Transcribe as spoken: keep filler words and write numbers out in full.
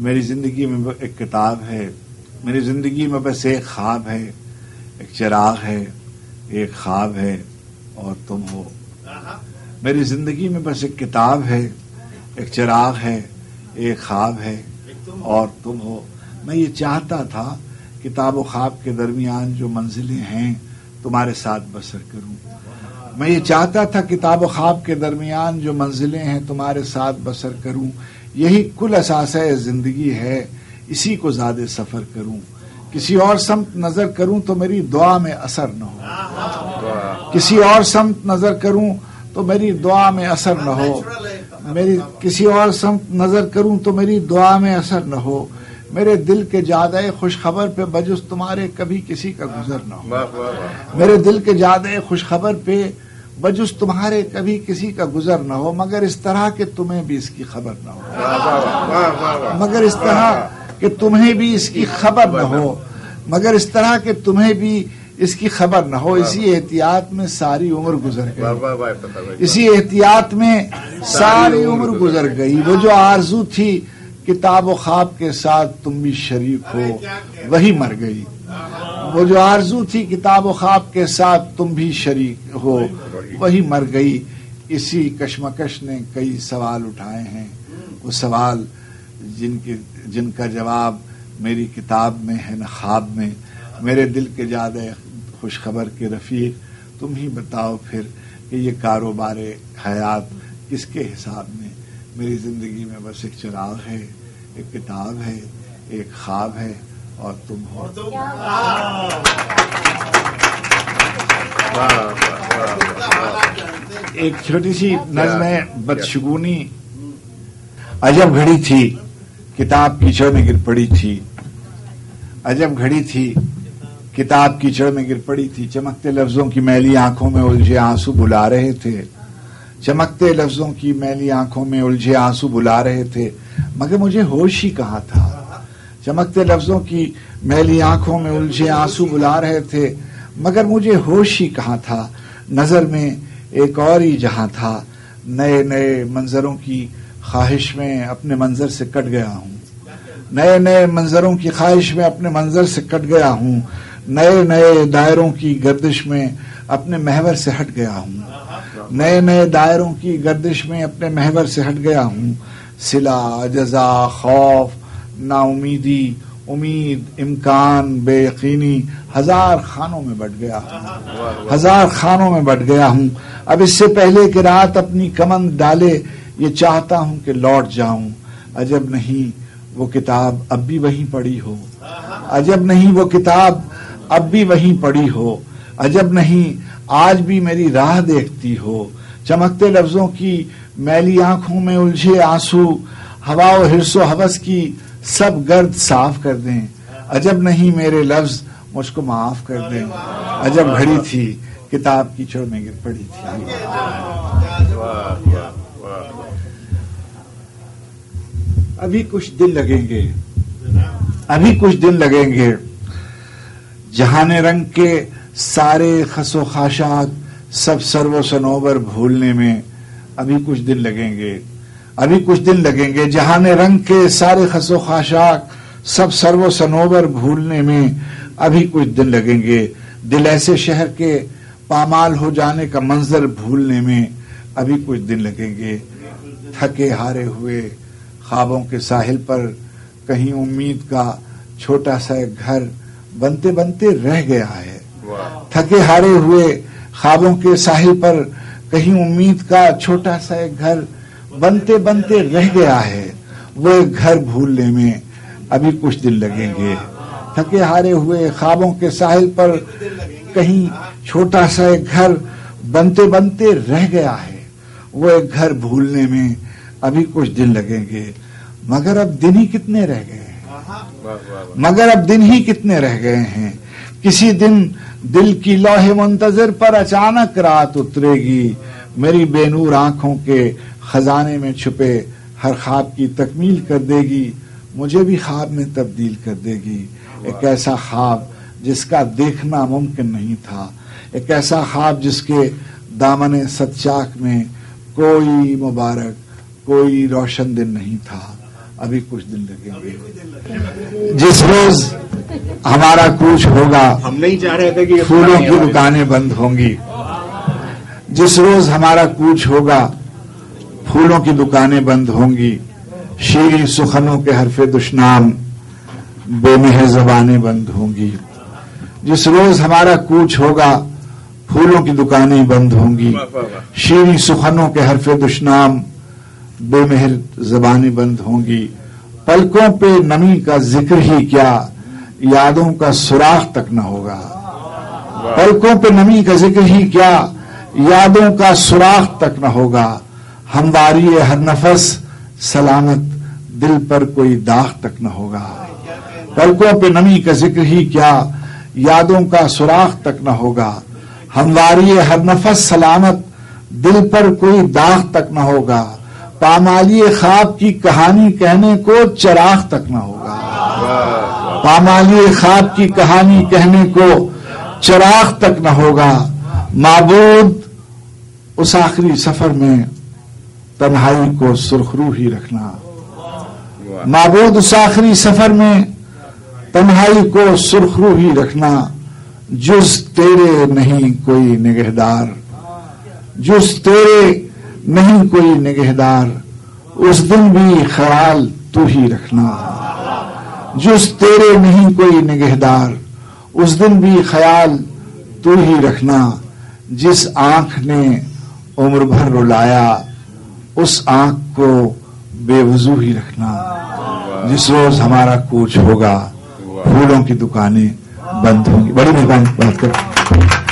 मेरी ज़िंदगी में एक किताब है, मेरी ज़िंदगी में बस एक ख्वाब है, एक चिराग है, एक ख्वाब है और तुम हो। मेरी ज़िंदगी में बस एक किताब है, एक चिराग है, एक ख्वाब है और तुम हो। मैं ये चाहता था किताब और ख्वाब के दरमियान जो मंजिलें हैं तुम्हारे साथ बसर करूं। मैं ये चाहता था किताब और ख्वाब के दरमियान जो मंजिलें हैं तुम्हारे साथ बसर करूं। यही कुल असासा ज़िंदगी है, इसी को ज़्यादा सफ़र करूं। किसी और समत नज़र करूं तो मेरी दुआ में असर न हो, किसी और समत नज़र करूं तो मेरी दुआ में असर न हो, मेरी किसी और समत नज़र करूं तो मेरी दुआ में असर न हो। मेरे दिल के जादे खुशखबर पे बजुस तुम्हारे कभी किसी का गुजर न हो, मेरे दिल के जादे खुशखबर पे बजुस तुम्हारे कभी किसी का गुजर न हो, मगर इस तरह के तुम्हें भी इसकी खबर न हो, मगर इस तरह के तुम्हें भी इसकी खबर न हो, मगर इस तरह के तुम्हें भी इसकी खबर न हो। इसी एहतियात में सारी उम्र गुजर गई, इसी एहतियात में सारी उम्र गुजर गई। वो जो आरजू थी किताब व ख्वाब के साथ तुम भी शरीक हो, वही मर गई। वो जो आरजू थी किताब व ख्वाब के साथ तुम भी शरीक हो, वही मर गई। इसी कश्मकश ने कई सवाल उठाए हैं, वो सवाल जिनके जिनका जवाब मेरी किताब में है न ख्वाब में। मेरे दिल के ज़्यादा खुशखबर के रफ़ीक तुम ही बताओ फिर कि ये कारोबार हयात किसके हिसाब में। मेरी ज़िंदगी में बस एक चिराग है, एक किताब है, एक ख्वाब है और तुम हो। एक छोटी सी नज़्म है, बदशगुनी। अजब घड़ी थी, किताब कीचड़ में गिर पड़ी थी। अजब घड़ी थी, किताब कीचड़ में गिर पड़ी थी। चमकते लफ्ज़ों की मैली आंखों में उलझे आंसू बुला रहे थे, चमकते लफ्ज़ों की मैली आंखों में उलझे आंसू बुला रहे थे, मगर मुझे होश ही कहाँ था। चमकते लफ्ज़ों की मैली आंखों में उलझे आंसू बुला रहे थे, मगर मुझे होश ही कहाँ था। नज़र में एक और ही जहाँ था, नए नए मंज़रों की ख्वाहिश में अपने मंज़र से कट गया हूँ, नए नए मंज़रों की ख्वाहिश में अपने मंज़र से कट गया हूँ, नए नए दायरों की गर्दिश में अपने महवर से हट गया हूँ, नए नए दायरों की गर्दिश में अपने महवर से हट गया हूँ। सिला, जजा, खौफ, नाउमीदी, उम्मीद, इम्कान, बेयकीनी, हज़ार खानों में बट गया हूँ, हज़ार खानों में बट गया हूँ। अब इससे पहले कि रात अपनी कमंद डाले ये चाहता हूँ कि लौट जाऊँ। अजब नहीं वो किताब अब भी वहीं पड़ी हो, अजब नहीं वो किताब अब भी वहीं पड़ी हो, अजब नहीं आज भी मेरी राह देखती हो। चमकते लफ्ज़ों की मैली आंखों में उलझे आंसू हवा और हिरसो हवस की सब गर्द साफ कर दें, अजब नहीं मेरे लफ्ज़ मुझको माफ कर दें। अजब घड़ी थी, किताब कीचड़ में गिर पड़ी थी। अभी कुछ दिन लगेंगे, अभी कुछ दिन लगेंगे, जहाने रंग के सारे खसो खाशात सब सरवो सनोबर भूलने में अभी कुछ दिन लगेंगे, अभी कुछ दिन लगेंगे। जहाने रंग के सारे खसो खाशात सब सरवो सनोबर भूलने में अभी कुछ दिन लगेंगे। दिल ऐसे शहर के पामाल हो जाने का मंजर भूलने में अभी कुछ दिन लगेंगे। थके हारे हुए ख्वाबों के साहिल पर कहीं उम्मीद का छोटा सा एक घर बनते बनते रह गया है। थके हारे हुए ख्वाबों के साहिल पर कहीं उम्मीद का छोटा सा एक घर बनते बनते रह गया है। वो एक घर भूलने में अभी कुछ दिन लगेंगे। थके हारे हुए ख्वाबों के साहिल पर कहीं छोटा सा एक घर बनते बनते रह गया है। वो एक घर भूलने में अभी कुछ दिन लगेंगे। मगर अब दिन ही कितने रह गए हैं, मगर अब दिन ही कितने रह गए हैं। किसी दिन दिल की लौहे मुंतजर पर अचानक रात उतरेगी। मेरी बेनूर आंखों के खजाने में छुपे हर ख्वाब की तकमील कर देगी, मुझे भी ख्वाब में तब्दील कर देगी। एक ऐसा ख्वाब जिसका देखना मुमकिन नहीं था, एक ऐसा ख्वाब जिसके दामन सच्चाक में कोई मुबारक कोई रोशन दिन नहीं था, अभी कुछ दिन लगेंगे। जिस रोज हमारा कुछ होगा, हम नहीं चाह रहे थे कि फूलों की दुकानें बंद होंगी। जिस रोज हमारा कुछ होगा, फूलों की दुकानें बंद होंगी। शीरी सुखनों के हरफे दुश्नाम, बेमेह जबानें बंद होंगी। जिस रोज हमारा कूच होगा, फूलों की दुकानें बंद होंगी। शीरी सुखनों के हरफे दुश्नाम, बेमेहर जबानें बंद होंगी। पलकों पे नमी का जिक्र ही क्या, यादों का सुराख तक न होगा। पलकों पे नमी का जिक्र ही क्या, यादों का सुराख तक न होगा। हमवारी हर नफस सलामत, दिल पर कोई दाग तक न होगा। पलकों पे नमी का जिक्र ही क्या, यादों का सुराख तक न होगा। हमवारी हर नफस सलामत, दिल पर कोई दाग तक न होगा। पामाली ख्वाब की कहानी कहने को चराग तक न होगा। पामाली ख्वाब की कहानी कहने को चराग तक न होगा। माबूद, उस आखिरी सफर में तन्हाई को सुरखरू ही रखना। माबूद, उस आखिरी सफर में तन्हाई को सुरखरू ही रखना। जुज तेरे नहीं कोई निगहदार, जुज तेरे नहीं कोई निगहदार, उस दिन भी ख्याल तू ही रखना। जुज तेरे नहीं कोई निगहदार, उस दिन भी ख्याल तू ही रखना। जिस आंख ने उम्र भर रुलाया, उस आंख को बेवजू ही रखना। जिस रोज हमारा कुछ होगा, फूलों की दुकानें बंद होंगी। बड़ी मेहरबानी, बात कर।